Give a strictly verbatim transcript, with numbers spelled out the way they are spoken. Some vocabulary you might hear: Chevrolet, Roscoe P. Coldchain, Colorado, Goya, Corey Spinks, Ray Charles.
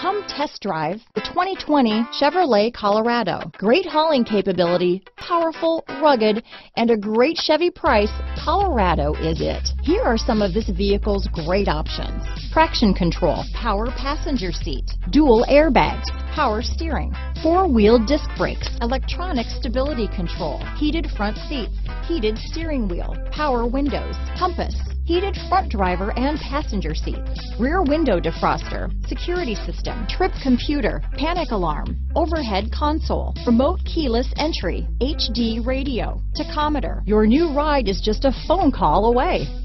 Come test drive the twenty twenty Chevrolet Colorado. Great hauling capability, powerful, rugged, and a great Chevy price. Colorado is it. Here are some of this vehicle's great options: traction control, power passenger seat, dual airbags, power steering, four-wheel disc brakes, electronic stability control, heated front seats, heated steering wheel, power windows, compass, heated front driver and passenger seats, rear window defroster, security system, trip computer, panic alarm, overhead console, remote keyless entry, H D radio, tachometer. Your new ride is just a phone call away.